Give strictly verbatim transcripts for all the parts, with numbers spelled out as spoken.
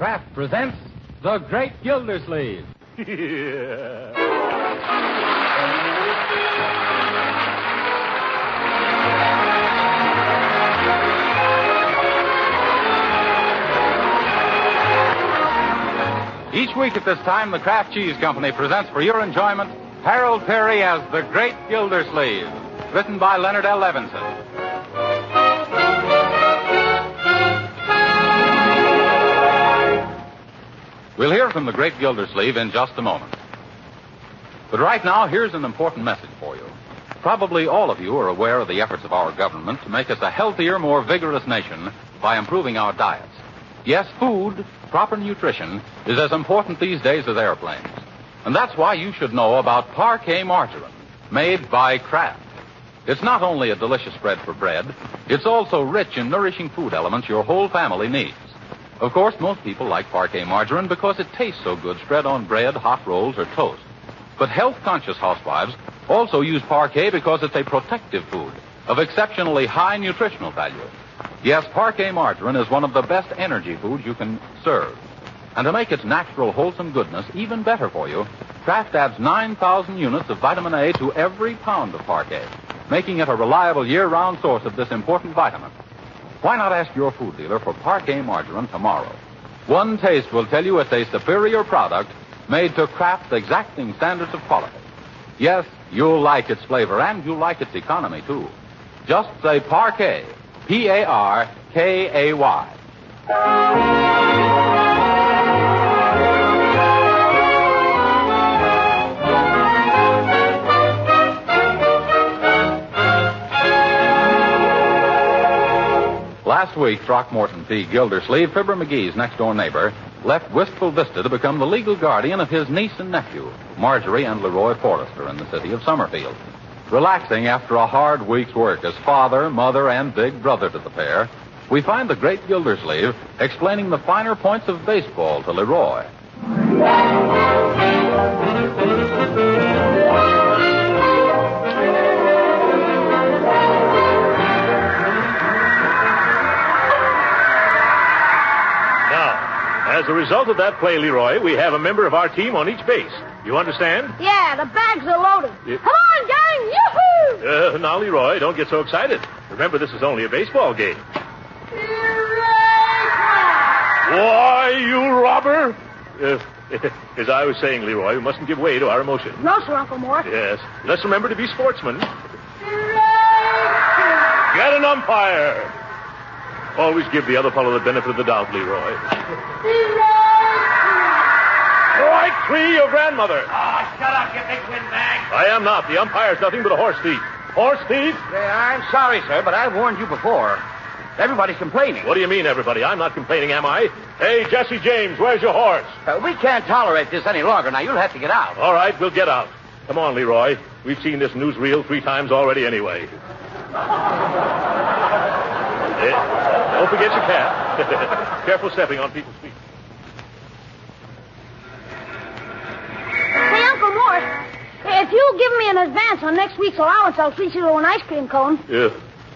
Kraft presents The Great Gildersleeve. Each week at this time, the Kraft Cheese Company presents for your enjoyment Harold Peary as The Great Gildersleeve, written by Leonard L. Levinson. We'll hear from the Great Gildersleeve in just a moment. But right now, here's an important message for you. Probably all of you are aware of the efforts of our government to make us a healthier, more vigorous nation by improving our diets. Yes, food, proper nutrition, is as important these days as airplanes. And that's why you should know about Parkay margarine, made by Kraft. It's not only a delicious spread for bread, it's also rich in nourishing food elements your whole family needs. Of course, most people like Parkay margarine because it tastes so good spread on bread, hot rolls, or toast. But health-conscious housewives also use Parkay because it's a protective food of exceptionally high nutritional value. Yes, Parkay margarine is one of the best energy foods you can serve. And to make its natural, wholesome goodness even better for you, Kraft adds nine thousand units of vitamin A to every pound of Parkay, making it a reliable year-round source of this important vitamin. Why not ask your food dealer for Parkay margarine tomorrow? One taste will tell you it's a superior product made to Kraft's exacting standards of quality. Yes, you'll like its flavor, and you'll like its economy, too. Just say Parkay, P A R K A Y. Last week, Throckmorton P. Gildersleeve, Fibber McGee's next-door neighbor, left Wistful Vista to become the legal guardian of his niece and nephew, Marjorie and Leroy Forrester, in the city of Summerfield. Relaxing after a hard week's work as father, mother, and big brother to the pair, we find the Great Gildersleeve explaining the finer points of baseball to Leroy. As a result of that play, Leroy, we have a member of our team on each base. You understand? Yeah, the bags are loaded. Yeah. Come on, gang! Yoo-hoo! Uh, now, Leroy, don't get so excited. Remember, this is only a baseball game. Why, you robber! Uh, as I was saying, Leroy, we mustn't give way to our emotions. No, sir, Uncle Mort. Yes. Let's remember to be sportsmen. Get an umpire! Always give the other fellow the benefit of the doubt, Leroy. Strike three, your grandmother. Oh, shut up, you big windbag. I am not. The umpire's nothing but a horse thief. Horse thief? Yeah, I'm sorry, sir, but I warned you before. Everybody's complaining. What do you mean, everybody? I'm not complaining, am I? Hey, Jesse James, where's your horse? Uh, we can't tolerate this any longer. Now, you'll have to get out. All right, we'll get out. Come on, Leroy. We've seen this newsreel three times already anyway. it- Don't forget your cap. Careful stepping on people's feet. Hey, Uncle Mort, if you'll give me an advance on next week's allowance, I'll treat you to an ice cream cone. Yeah.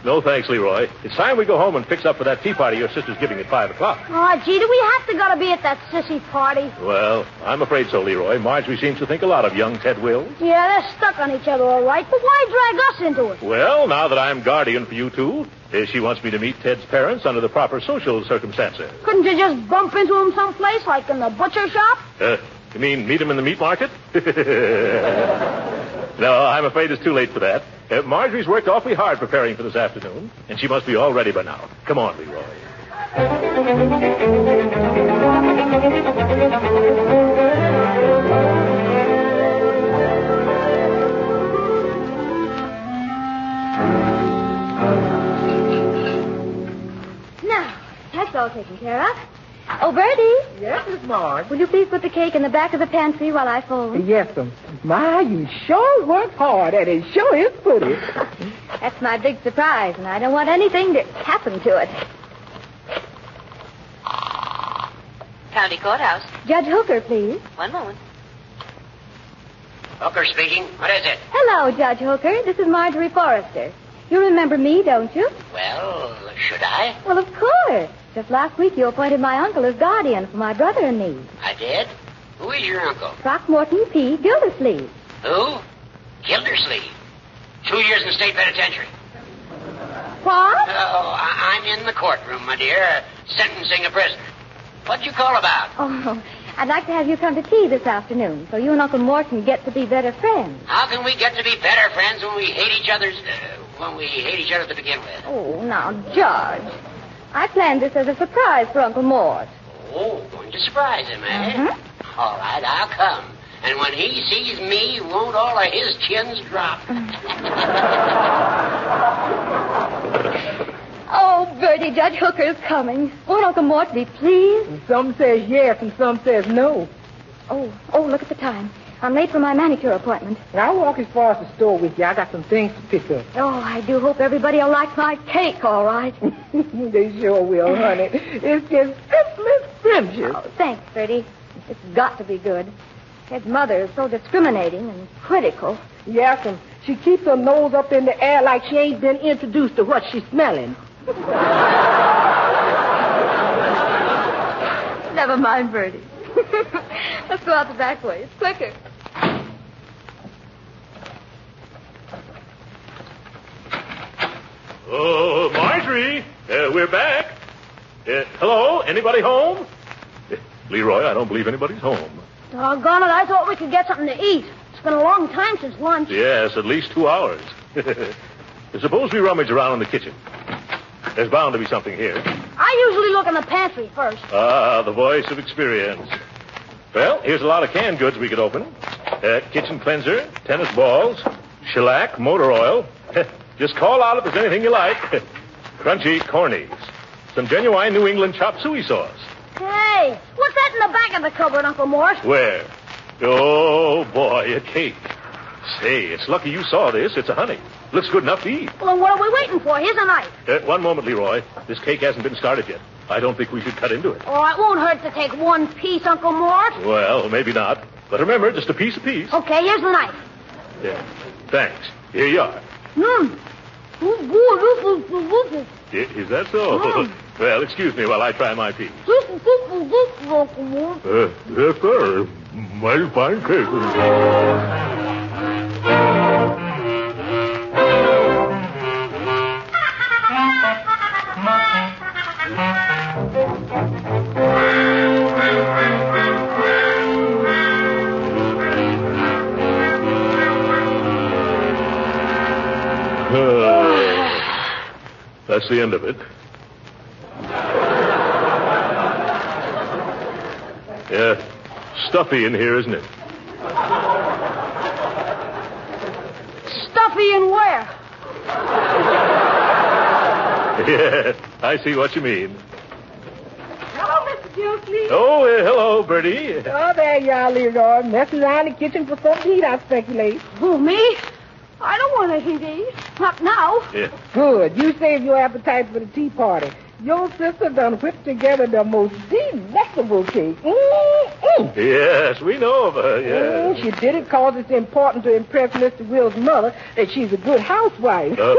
No thanks, Leroy. It's time we go home and fix up for that tea party your sister's giving at five o'clock. Oh, gee, do we have to gotta be at that sissy party? Well, I'm afraid so, Leroy. Marjorie seems to think a lot of young Ted Wills. Yeah, they're stuck on each other, all right. But why drag us into it? Well, now that I'm guardian for you two, she wants me to meet Ted's parents under the proper social circumstances. Couldn't you just bump into them someplace, like in the butcher shop? Uh, you mean meet them in the meat market? No, I'm afraid it's too late for that. Uh, Marjorie's worked awfully hard preparing for this afternoon, and she must be all ready by now. Come on, Leroy. Now, that's all taken care of. Oh, Birdie. Yes, Miss Marge. Will you please put the cake in the back of the pantry while I fold? Yes, ma'am. My, you sure work hard, and it sure is pretty. That's my big surprise, and I don't want anything to happen to it. County Courthouse. Judge Hooker, please. One moment. Hooker speaking. What is it? Hello, Judge Hooker. This is Marjorie Forrester. You remember me, don't you? Well, should I? Well, of course. Just last week you appointed my uncle as guardian for my brother and me. I did? Who is your uncle? Throckmorton P. Gildersleeve. Who? Gildersleeve? Two years in the state penitentiary. What? Oh, I- I'm in the courtroom, my dear, uh, sentencing a prisoner. What'd you call about? Oh, I'd like to have you come to tea this afternoon so you and Uncle Morton get to be better friends. How can we get to be better friends when we hate each other's... Uh, when we hate each other to begin with? Oh, now, George. I planned this as a surprise for Uncle Mort. Oh, going to surprise him, eh? Mm-hmm. All right, I'll come. And when he sees me, won't all of his chins drop? Oh, Birdie, Judge Hooker is coming. Won't Uncle Mort be pleased? And some says yes and some says no. Oh, oh, look at the time. I'm late for my manicure appointment. And I'll walk as far as the store with you. I got some things to pick up. Oh, I do hope everybody will like my cake, all right. They sure will, honey. It's just simply scrumptious. Oh, thanks, Birdie. It's got to be good. Ted mother is so discriminating and critical. Yes, and she keeps her nose up in the air like she ain't been introduced to what she's smelling. Never mind, Birdie. Let's go out the back way. It's quicker. Oh, Marjorie, uh, we're back. Uh, hello, anybody home? Uh, Leroy, I don't believe anybody's home. Doggone it, I thought we could get something to eat. It's been a long time since lunch. Yes, at least two hours. Suppose we rummage around in the kitchen. There's bound to be something here. I usually look in the pantry first. Ah, the voice of experience. Well, here's a lot of canned goods we could open. Uh, kitchen cleanser, tennis balls, shellac, motor oil. Just call out if there's anything you like. Crunchy cornies. Some genuine New England chop suey sauce. Hey, what's that in the back of the cupboard, Uncle Morris? Where? Oh, boy, a cake. Say, it's lucky you saw this. It's a honey. Looks good enough to eat. Well, what are we waiting for? Here's a knife. Uh, one moment, Leroy. This cake hasn't been started yet. I don't think we should cut into it. Oh, it won't hurt to take one piece, Uncle Mort. Well, maybe not. But remember, just a piece apiece. Okay, here's the knife. Yeah. Thanks. Here you are. Mmm. Is that so? Mm. Well, excuse me while I try my piece. Uh, yes, sir. Mighty fine cake. That's the end of it. Yeah, stuffy in here, isn't it? Stuffy in where? Yeah, I see what you mean. Hello, Mister Gildersleeve. Oh, uh, hello, Birdie. Oh, there you are, Leroy. Messing around the kitchen for something to eat, I speculate. Who, me? I don't want anything to eat. Not now. Yeah. Good. You saved your appetite for the tea party. Your sister done whipped together the most delectable cake. Mm-mm. Yes, we know of her, yes. Mm, she did it because it's important to impress Mister Will's mother that she's a good housewife. Uh,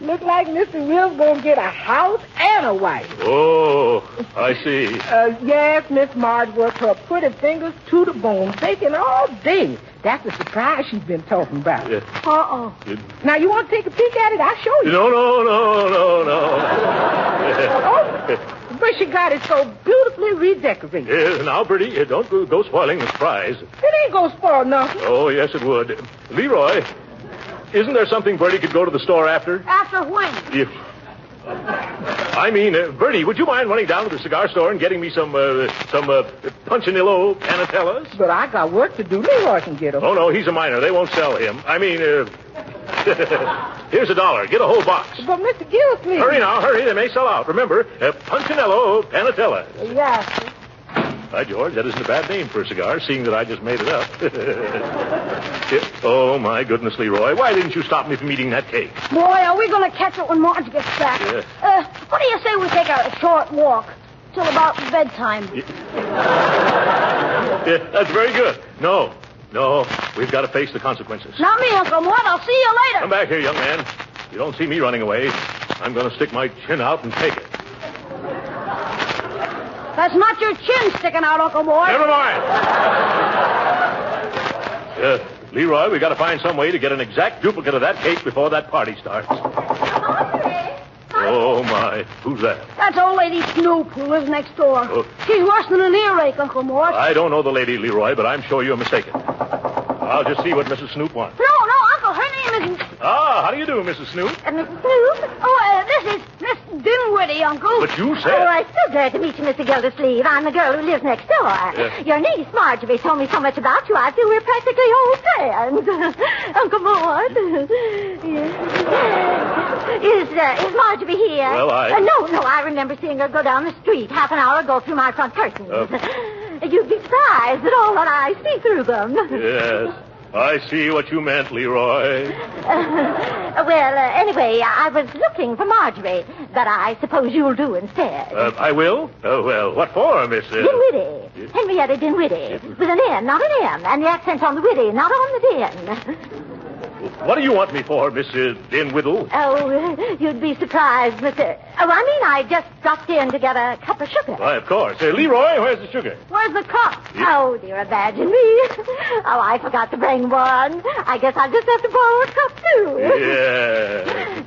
Look like Mister Will's going to get a house and a wife. Oh, I see. uh, yes, Miss Marge worked her pretty fingers to the bone, baking all day. That's the surprise she's been talking about. Yeah. Uh-oh. It... Now, you want to take a peek at it? I'll show you. No, no, no, no, no. Oh, but she got it so beautifully redecorated. Yeah, now, Birdie, don't go spoiling the surprise. It ain't going to spoil nothing. Oh, yes, it would. Leroy, isn't there something Birdie could go to the store after? After when? If... I mean, uh, Bertie, would you mind running down to the cigar store and getting me some, uh, some, uh, Punchinello Panatellas? But I got work to do. Leroy can get them. Oh, no, he's a minor. They won't sell him. I mean, uh... here's a dollar. Get a whole box. But, Mister Gildersleeve... Hurry now, hurry. They may sell out. Remember, uh, Punchinello Panatellas. Yeah. Hi, George. That isn't a bad name for a cigar, seeing that I just made it up. Oh, my goodness, Leroy. Why didn't you stop me from eating that cake? Boy, are we going to catch it when Marge gets back? Yeah. Uh, what do you say we take a short walk till about bedtime? Yeah. Yeah, that's very good. No, no. We've got to face the consequences. Not me, Uncle Mort. I'll see you later. Come back here, young man. You don't see me running away. I'm going to stick my chin out and take it. That's not your chin sticking out, Uncle Boy. Never mind. uh, Leroy, we got to find some way to get an exact duplicate of that cake before that party starts. Oh, my. Who's that? That's old Lady Snoop, who lives next door. Oh. She's worse than an earache, Uncle Mort. I don't know the lady, Leroy, but I'm sure you're mistaken. I'll just see what Missus Snoop wants. No, no, Uncle, her name isn't... Ah, how do you do, Missus Snoop? Uh, Missus Snoop? Oh, uh, this is Miss Dinwiddie, Uncle. But you said... Oh, I'm so glad to meet you, Mister Gildersleeve. I'm the girl who lives next door. Yeah. Your niece, Marjorie, told me so much about you, I feel we're practically old friends. Uncle Mort. Yes. Is, uh, is Marjorie here? Well, I... Uh, no, no, I remember seeing her go down the street half an hour ago through my front curtains. Uh... You'd be surprised at all that I see through them. Yes, I see what you meant, Leroy. Uh, well, uh, anyway, I was looking for Marjorie, but I suppose you'll do instead. Uh, I will? Oh, well, what for, Miss... Uh... Dinwiddie. It... Henrietta Dinwiddie. It... With an N, not an M, and the accent's on the Widdy, not on the din. What do you want me for, Missus Dinwiddle? Oh, you'd be surprised, Mister Oh, I mean, I just dropped in to get a cup of sugar. Why, of course. Uh, Leroy, where's the sugar? Where's the cup? Yeah. Oh, dear, imagine me. Oh, I forgot to bring one. I guess I'll just have to borrow a cup, too.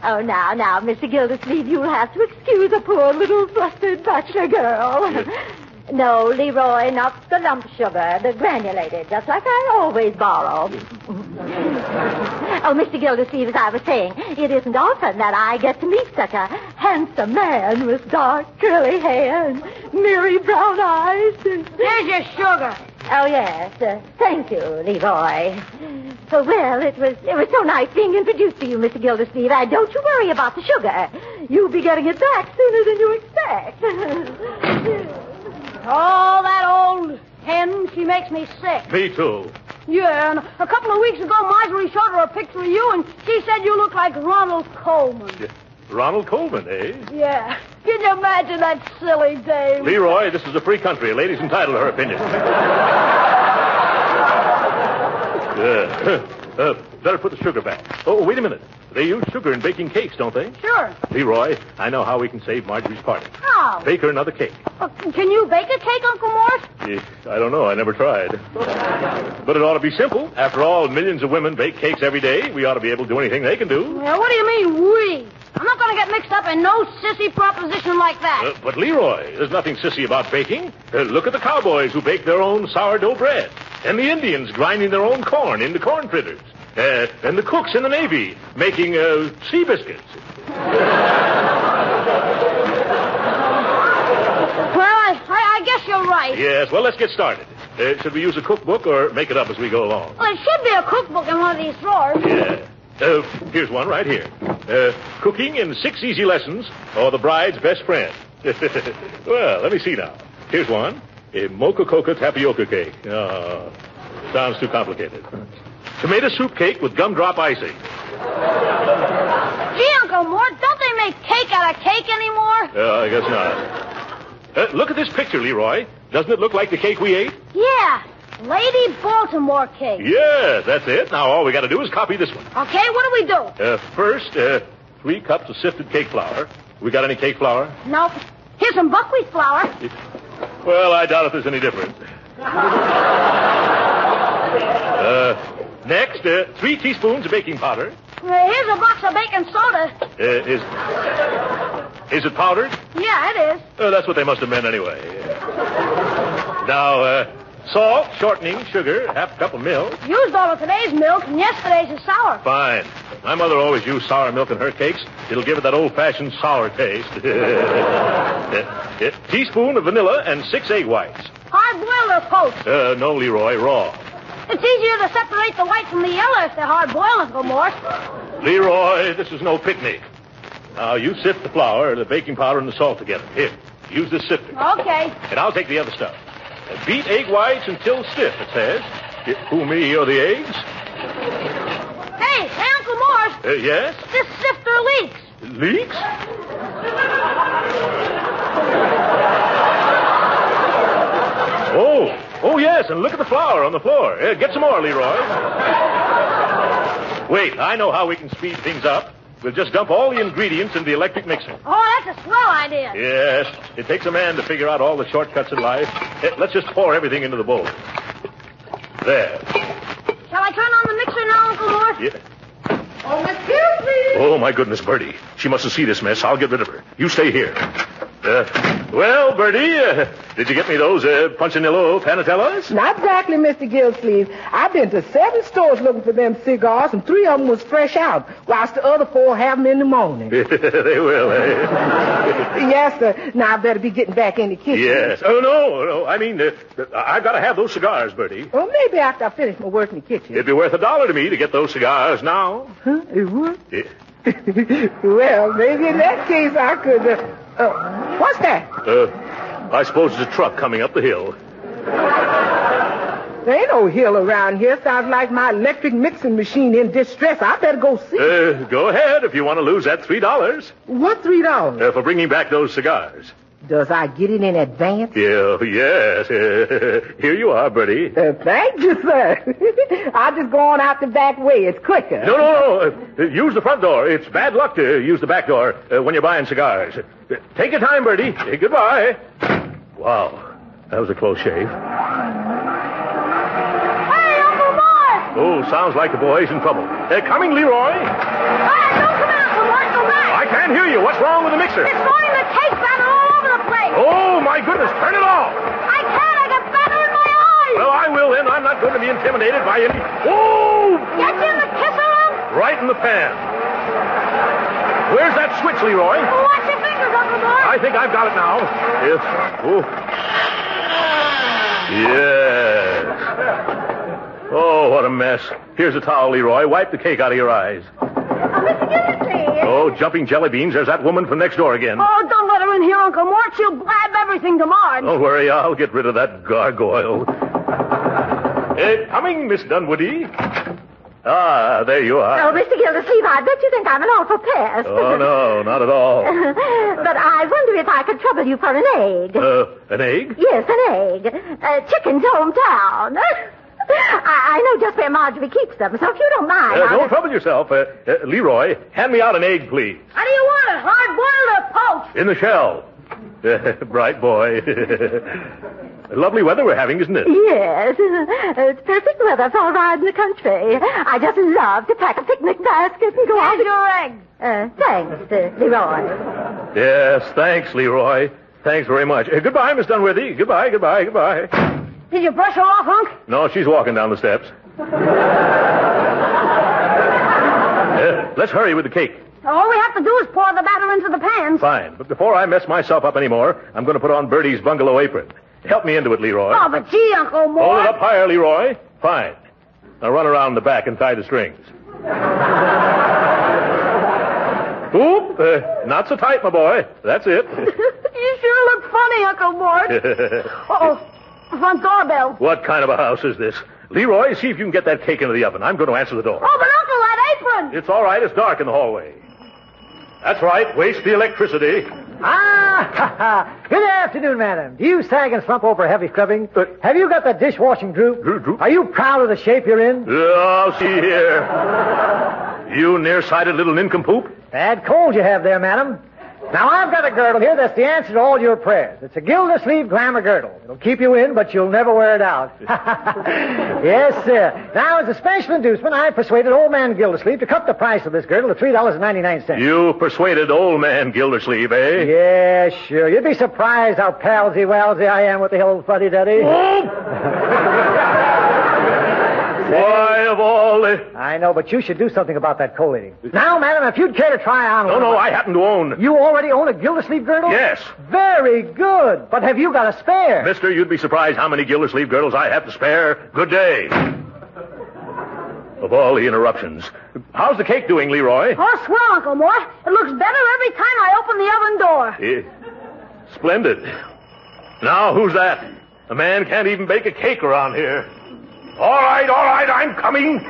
Yeah. Oh, now, now, Mister Gildersleeve, you'll have to excuse a poor little flustered bachelor girl. Yeah. No, Leroy, not the lump sugar, the granulated, just like I always borrow. Oh, Mister Gildersleeve, as I was saying, it isn't often that I get to meet such a handsome man with dark, curly hair and merry brown eyes. Here's your sugar. Oh, yes. Uh, thank you, Leroy. Oh, well, it was it was so nice being introduced to you, Mister Gildersleeve. And don't you worry about the sugar. You'll be getting it back sooner than you expect. Oh, that old hen, she makes me sick. Me too. Yeah, and a couple of weeks ago, Marjorie showed her a picture of you, and she said you look like Ronald Coleman. Yeah. Ronald Coleman, eh? Yeah. Can you imagine that silly dame? Leroy, this is a free country. A lady's entitled to her opinion. uh, uh, better put the sugar back. Oh, wait a minute. They use sugar in baking cakes, don't they? Sure. Leroy, I know how we can save Marjorie's party. How? Bake her another cake. Uh, can you bake a cake, Uncle Morris? Yeah, I don't know. I never tried. But it ought to be simple. After all, millions of women bake cakes every day. We ought to be able to do anything they can do. Well, what do you mean, we? I'm not going to get mixed up in no sissy proposition like that. Uh, but, Leroy, there's nothing sissy about baking. Uh, look at the cowboys who bake their own sourdough bread. And the Indians grinding their own corn into corn fritters. Uh, and the cooks in the Navy making uh, sea biscuits. Well, I, I, I guess you're right. Yes, well, let's get started. Uh, should we use a cookbook or make it up as we go along? Well, it should be a cookbook in one of these drawers. Yeah. Uh, here's one right here. Uh, cooking in Six Easy Lessons or the Bride's Best Friend. Well, let me see now. Here's one. A mocha coca tapioca cake. Oh, sounds too complicated. Tomato soup cake with gumdrop icing. Gee, Uncle Mort, don't they make cake out of cake anymore? Uh, I guess not. Uh, look at this picture, Leroy. Doesn't it look like the cake we ate? Yeah, Lady Baltimore cake. Yes, that's it. Now all we got to do is copy this one. Okay, what do we do? Uh, first, uh, three cups of sifted cake flour. We got any cake flour? Nope. Here's some buckwheat flour. It... Well, I doubt if there's any difference. uh... Next, uh, three teaspoons of baking powder. Uh, here's a box of baking soda. Uh, is, is it powdered? Yeah, it is. Oh, that's what they must have meant anyway. Now, uh, salt, shortening, sugar, half a cup of milk. Used all of today's milk, and yesterday's is sour. Fine. My mother always used sour milk in her cakes. It'll give it that old-fashioned sour taste. uh, uh, teaspoon of vanilla and six egg whites. Hard-boiled or poached? Uh, no, Leroy, raw. It's easier to separate the white from the yellow if they're hard-boiled, Uncle Morse. Leroy, this is no picnic. Now, you sift the flour, the baking powder, and the salt together. Here, use this sifter. Okay. And I'll take the other stuff. Beat egg whites until stiff, it says. It, who, me, or the eggs? Hey, hey, Uncle Morse. Uh, yes? This sifter leaks. Leaks? Oh. Oh, yes, and look at the flour on the floor. Uh, get some more, Leroy. Wait, I know how we can speed things up. We'll just dump all the ingredients in the electric mixer. Oh, that's a swell idea. Yes. It takes a man to figure out all the shortcuts in life. Let's just pour everything into the bowl. There. Shall I turn on the mixer now, Uncle Mort? Yeah. Oh, Miss Gildersleeve. Oh, my goodness, Birdie. She mustn't see this mess. I'll get rid of her. You stay here. Uh, well, Birdie, uh, did you get me those uh, Punchinello Panatellas? Not exactly, Mister Gildersleeve. I've been to seven stores looking for them cigars, and three of them was fresh out, whilst the other four have them in the morning. They will, eh? Yes, sir. Now I better be getting back in the kitchen. Yes. Oh, no, no. I mean, uh, I've got to have those cigars, Birdie. Well, maybe after I finish my work in the kitchen. It'd be worth a dollar to me to get those cigars now. Huh? It would? Yeah. Well, maybe in that case I could... Uh... Uh, what's that? Uh, I suppose it's a truck coming up the hill. There ain't no hill around here. Sounds like my electric mixing machine in distress. I better go see. Uh, go ahead if you want to lose that three dollars. What three dollars? Uh, for bringing back those cigars. Does I get it in advance? Yeah, yes. Uh, here you are, Bertie. Uh, thank you, sir. I'll just go on out the back way. It's quicker. No, no, no. Uh, use the front door. It's bad luck to use the back door uh, when you're buying cigars. Uh, take your time, Bertie. Uh, goodbye. Wow. That was a close shave. Hey, Uncle Mort! Oh, sounds like the boy's in trouble. They're coming, Leroy. Hey, don't come out. Uncle Mort, go back. I can't hear you. What's wrong with the mixer? It's throwing the cake back all over the place. Oh, my goodness. Turn it off. I can't. I got batter in my eyes. Well, I will then. I'm not going to be intimidated by any... Oh! Get you in the kisser? Right in the pan. Where's that switch, Leroy? Oh, watch your fingers, Uncle Mort. I think I've got it now. Yes. Oh. Yes. Oh, what a mess. Here's a towel, Leroy. Wipe the cake out of your eyes. Oh, jumping jelly beans. There's that woman from next door again. Oh, don't let her in here, Uncle Mort. She'll blab everything to Marge. Don't worry. I'll get rid of that gargoyle. Hey, coming, Miss Dinwiddie. Ah, there you are. Oh, Mister Gildersleeve, I bet you think I'm an awful pest. Oh, no, not at all. But I wonder if I could trouble you for an egg. Uh, an egg? Yes, an egg. Uh, chicken's hometown. I, I know just where Marjorie keeps them, so if you don't mind... Uh, don't just... trouble yourself. Uh, uh, Leroy, hand me out an egg, please. How do you want it, hard-boiled or poached? In the shell. Uh, bright boy. Lovely weather we're having, isn't it? Yes. It's perfect weather for a ride in the country. I just love to pack a picnic basket and go out... Here's your egg. Uh, thanks, uh, Leroy. Yes, thanks, Leroy. Thanks very much. Uh, goodbye, Miss Dinwiddie. Goodbye, goodbye, goodbye. Did you brush her off, Unc? No, she's walking down the steps. uh, let's hurry with the cake. All we have to do is pour the batter into the pans. Fine, but before I mess myself up anymore, I'm going to put on Birdie's bungalow apron. Help me into it, Leroy. Oh, but gee, Uncle Mort. Hold it up higher, Leroy. Fine. Now run around the back and tie the strings. Oop, uh, not so tight, my boy. That's it. You sure look funny, Uncle Mort. Uh-oh. Front doorbell. What kind of a house is this? Leroy, see if you can get that cake into the oven. I'm going to answer the door. Oh, but Uncle, that apron! It's all right. It's dark in the hallway. That's right. Waste the electricity. Ah, ha, ha. Good afternoon, madam. Do you sag and slump over heavy scrubbing? But have you got that dishwashing droop? Droop, droop? Are you proud of the shape you're in? Oh, see here. You nearsighted little nincompoop. Bad cold you have there, madam. Now, I've got a girdle here that's the answer to all your prayers. It's a Gildersleeve glamour girdle. It'll keep you in, but you'll never wear it out. Yes, sir. Now, as a special inducement, I persuaded old man Gildersleeve to cut the price of this girdle to three dollars and ninety-nine cents. You persuaded old man Gildersleeve, eh? Yeah, sure. You'd be surprised how palsy-walsy I am with the old fuddy-duddy. Why of all this? I know, but you should do something about that collating. Now, madam, if you'd care to try on... No, no, I happen to own... You already own a Gildersleeve girdle? Yes. Very good. But have you got a spare? Mister, you'd be surprised how many Gildersleeve girdles I have to spare. Good day. Of all the interruptions. How's the cake doing, Leroy? Oh, swell, Uncle Mort. It looks better every time I open the oven door. Eh, splendid. Now, who's that? A man can't even bake a cake around here. All right, all right, I'm coming.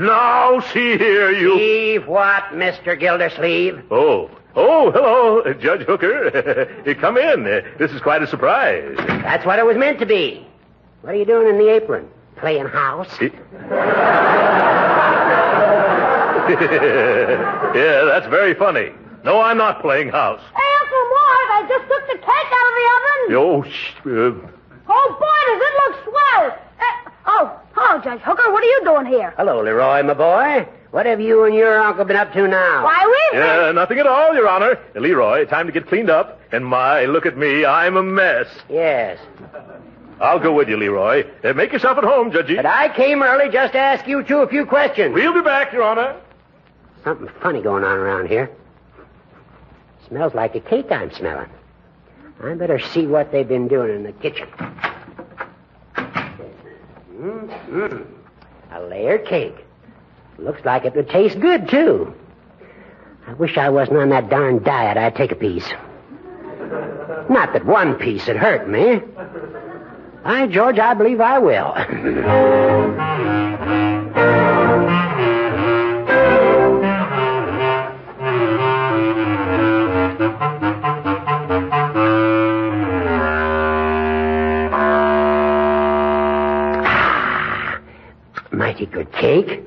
Now, see here, you... See what, Mister Gildersleeve? Oh. Oh, hello, uh, Judge Hooker. Come in. Uh, this is quite a surprise. That's what it was meant to be. What are you doing in the apron? Playing house? It... Yeah, that's very funny. No, I'm not playing house. Hey, Uncle Wise, I just took the cake out of the oven. Oh, sh- uh... Oh, boy, does it look swell. Uh, oh, hello, Judge Hooker. What are you doing here? Hello, Leroy, my boy. What have you and your uncle been up to now? Why, we've been... Yeah, nothing at all, Your Honor. Leroy, time to get cleaned up. And my, look at me. I'm a mess. Yes. I'll go with you, Leroy. Uh, make yourself at home, Judgey. But I came early just to ask you two a few questions. We'll be back, Your Honor. Something funny going on around here. Smells like a cake I'm smelling. I better see what they've been doing in the kitchen. Mm-hmm. A layer cake. Looks like it would taste good, too. I wish I wasn't on that darn diet. I'd take a piece. Not that one piece would hurt me. Aye, George, I believe I will. ah, mighty good cake.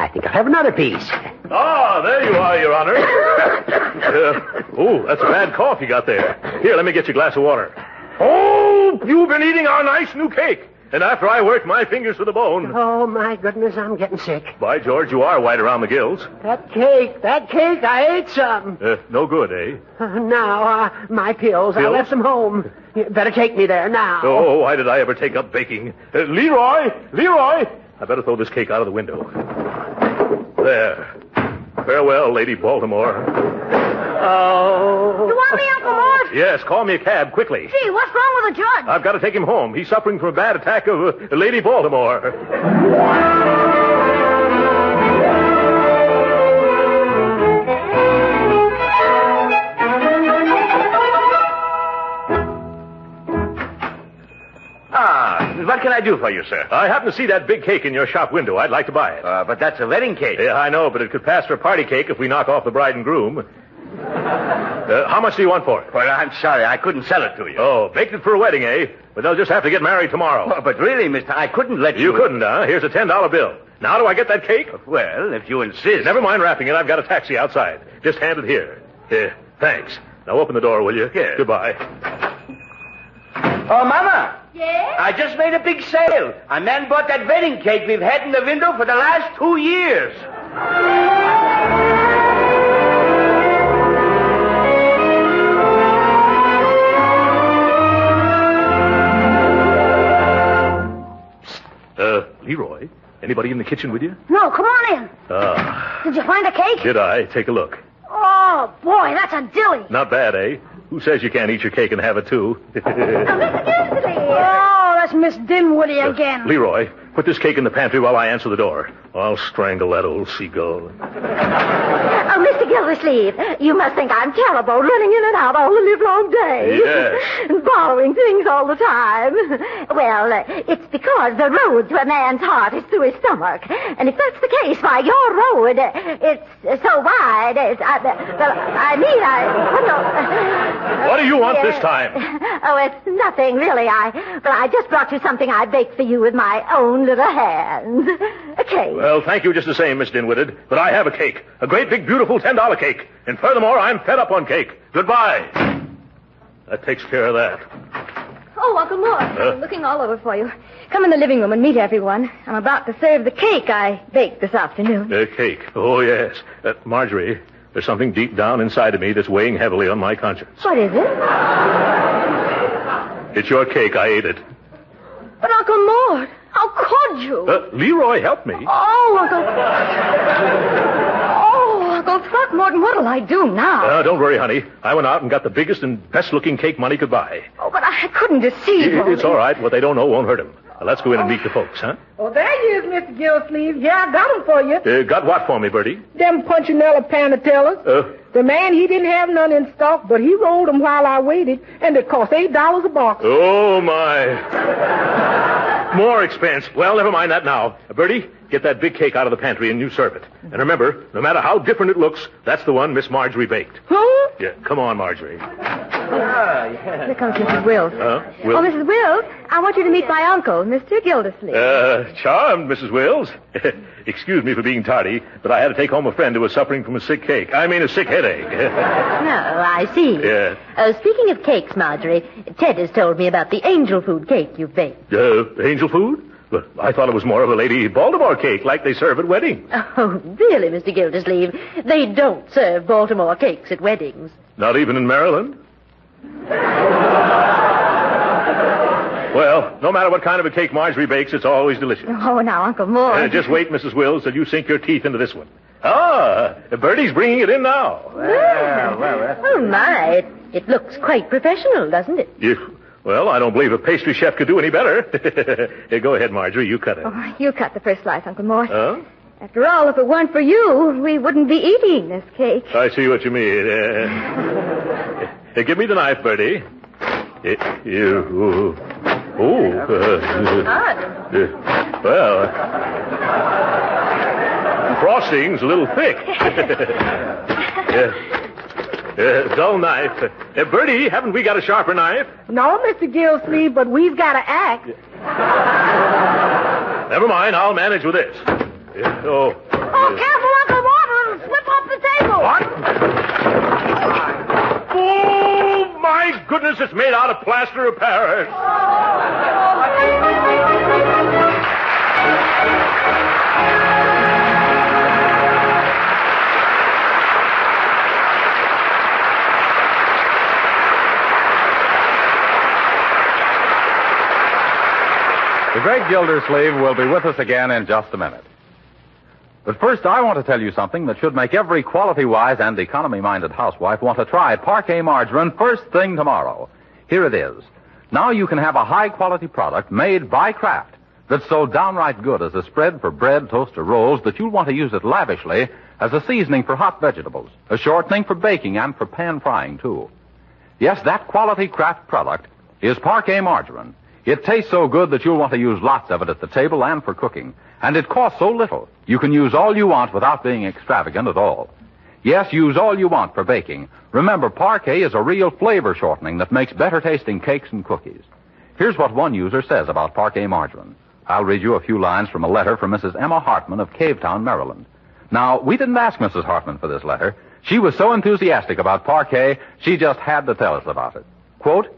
I think I'll have another piece. Ah, there you are, Your Honor. uh, oh, that's a bad cough you got there. Here, let me get you a glass of water. Oh, you've been eating our nice new cake. And after I worked my fingers to the bone. Oh, my goodness, I'm getting sick. By George, you are white around the gills. That cake, that cake, I ate some. Uh, no good, eh? Uh, now, uh, my pills, pills, I left them home. You better take me there now. Oh, why did I ever take up baking? Uh, Leroy, Leroy, I better throw this cake out of the window. There. Farewell, Lady Baltimore. Oh. You want me, Uncle Mort? Yes, call me a cab, quickly. Gee, what's wrong with the judge? I've got to take him home. He's suffering from a bad attack of uh, Lady Baltimore. Ah, what can I do for you, sir? I happen to see that big cake in your shop window. I'd like to buy it. Uh, but that's a wedding cake. Yeah, I know, but it could pass for a party cake if we knock off the bride and groom. Uh, how much do you want for it? Well, I'm sorry. I couldn't sell it to you. Oh, baked it for a wedding, eh? But they'll just have to get married tomorrow. Well, but really, mister, I couldn't let you... You couldn't, huh? Here's a ten dollar bill. Now do I get that cake? Well, if you insist... Never mind wrapping it. I've got a taxi outside. Just hand it here. Here. Thanks. Now open the door, will you? Yes. Goodbye. Oh, Mama. Yes? I just made a big sale. A man bought that wedding cake we've had in the window for the last two years. Uh, Leroy, anybody in the kitchen with you? No, come on in. Ah. Did you find a cake? Did I? Take a look. Oh, boy, that's a dilly. Not bad, eh? Who says you can't eat your cake and have it, too? Oh, that's Miss Dinwiddie again. Uh, Leroy, put this cake in the pantry while I answer the door. I'll strangle that old seagull. Oh, Mister Gildersleeve, you must think I'm terrible, running in and out all the livelong day. Yes. And borrowing things all the time. Well, uh, it's because the road to a man's heart is through his stomach. And if that's the case, why, your road, uh, it's uh, so wide. It's, uh, well, I mean, I... Well, no, uh, what do you want uh, this time? Oh, it's nothing, really. I, well, I just brought you something I baked for you with my own little hands. A cake. Well, thank you just the same, Miss Dinwiddie. But I have a cake. A great big beautiful... Beautiful ten dollar cake. And furthermore, I'm fed up on cake. Goodbye. That takes care of that. Oh, Uncle Mort, I've been looking all over for you. Come in the living room and meet everyone. I'm about to serve the cake I baked this afternoon. The cake? Oh, yes. Uh, Marjorie, there's something deep down inside of me that's weighing heavily on my conscience. What is it? It's your cake. I ate it. But, Uncle Mort, how could you? Uh, Leroy, help me. Oh, Uncle... Uncle Throckmorton, what'll I do now? Uh, don't worry, honey. I went out and got the biggest and best-looking cake money could buy. Oh, but I couldn't deceive them. It's all right. What they don't know won't hurt them. Now, let's go in and meet the folks, huh? Oh, there you is, Mister Gildersleeve. Yeah, I got them for you. Uh, got what for me, Birdie? Them Punchinello Panatellas. Uh, the man, he didn't have none in stock, but he rolled them while I waited, and it cost eight dollars a box. Oh, my. More expense. Well, never mind that now. Birdie, Get that big cake out of the pantry and you serve it. And remember, no matter how different it looks, that's the one Miss Marjorie baked. Who? Yeah, come on, Marjorie. Ah, yes. Here comes Missus Wills. Uh, Wills. Oh, Missus Wills, I want you to meet my uncle, Mister Gildersleeve. Uh, charmed, Missus Wills. Excuse me for being tardy, but I had to take home a friend who was suffering from a sick cake. I mean, a sick headache. No, I see. Yeah. Uh, speaking of cakes, Marjorie, Ted has told me about the angel food cake you baked. Uh, angel food? Well, I thought it was more of a Lady Baltimore cake, like they serve at weddings. Oh, really, Mister Gildersleeve? They don't serve Baltimore cakes at weddings. Not even in Maryland? Well, no matter what kind of a cake Marjorie bakes, it's always delicious. Oh, now, Uncle Moore. Uh, just wait, Missus Wills, till you sink your teeth into this one. Ah, Birdie's bringing it in now. Well, well, well. Oh, my. It, it looks quite professional, doesn't it? If, well, I don't believe a pastry chef could do any better. Here, go ahead, Marjorie. You cut it. Oh, you cut the first slice, Uncle Moore. Huh? After all, if it weren't for you, we wouldn't be eating this cake. I see what you mean. Uh... Hey, give me the knife, Birdie. It, you, oh. oh uh, uh, well. Uh, frosting's a little thick. uh, uh, dull knife. Uh, Birdie, haven't we got a sharper knife? No, Mister Gildersleeve, but we've got an axe. Never mind, I'll manage with this. Uh, oh, oh uh, careful, Uncle Walter. It'll slip off the table. What? Oh, my goodness, it's made out of plaster of Paris. The great Gildersleeve will be with us again in just a minute. But first, I want to tell you something that should make every quality-wise and economy-minded housewife want to try Parkay margarine first thing tomorrow. Here it is. Now you can have a high-quality product made by Kraft that's so downright good as a spread for bread, toast, or rolls that you'll want to use it lavishly as a seasoning for hot vegetables, a shortening for baking, and for pan frying, too. Yes, that quality Kraft product is Parkay margarine. It tastes so good that you'll want to use lots of it at the table and for cooking. And it costs so little, you can use all you want without being extravagant at all. Yes, use all you want for baking. Remember, Parkay is a real flavor shortening that makes better-tasting cakes and cookies. Here's what one user says about Parkay margarine. I'll read you a few lines from a letter from Missus Emma Hartman of Cavetown, Maryland. Now, we didn't ask Missus Hartman for this letter. She was so enthusiastic about Parkay, she just had to tell us about it. Quote,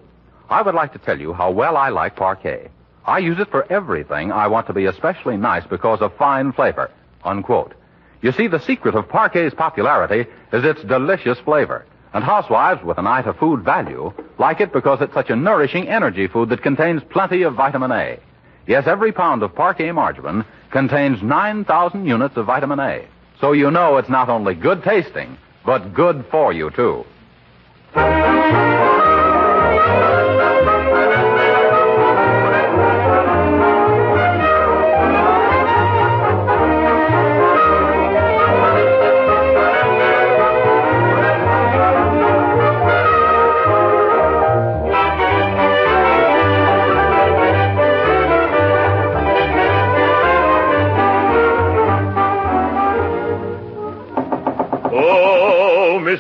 I would like to tell you how well I like Parkay. I use it for everything. I want to be especially nice because of fine flavor, unquote. You see, the secret of Parkay's popularity is its delicious flavor. And housewives with an eye to food value like it because it's such a nourishing energy food that contains plenty of vitamin A. Yes, every pound of Parkay margarine contains nine thousand units of vitamin A. So you know it's not only good tasting, but good for you, too.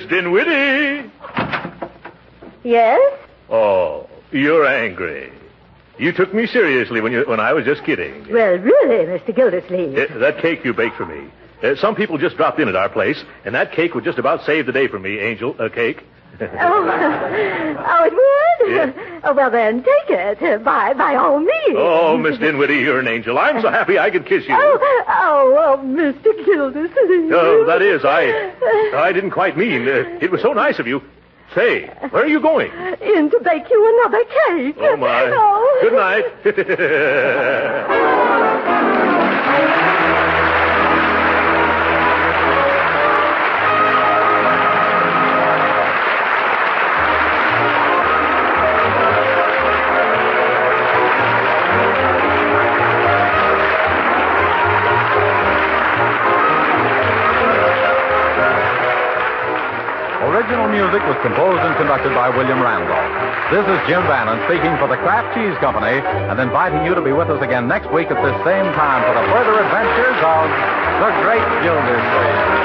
Dinwiddie. Yes? Oh, you're angry. You took me seriously when you when I was just kidding. Well, really, Mister Gildersleeve. Uh, that cake you baked for me. Uh, some people just dropped in at our place, and that cake would just about save the day for me, Angel, a cake. oh, oh, it would? Yeah. Oh, well, then, take it, by, by all means. Oh, Miss Dinwiddie, you're an angel. I'm so happy I could kiss you. Oh, oh, oh Mister Gildersleeve. Oh, that is, I I didn't quite mean. Uh, it was so nice of you. Say, where are you going? In to bake you another cake. Oh, my. Oh. Good night. Original music was composed and conducted by William Randolph. This is Jim Bannon speaking for the Kraft Cheese Company and inviting you to be with us again next week at this same time for the further adventures of The Great Gildersleeve.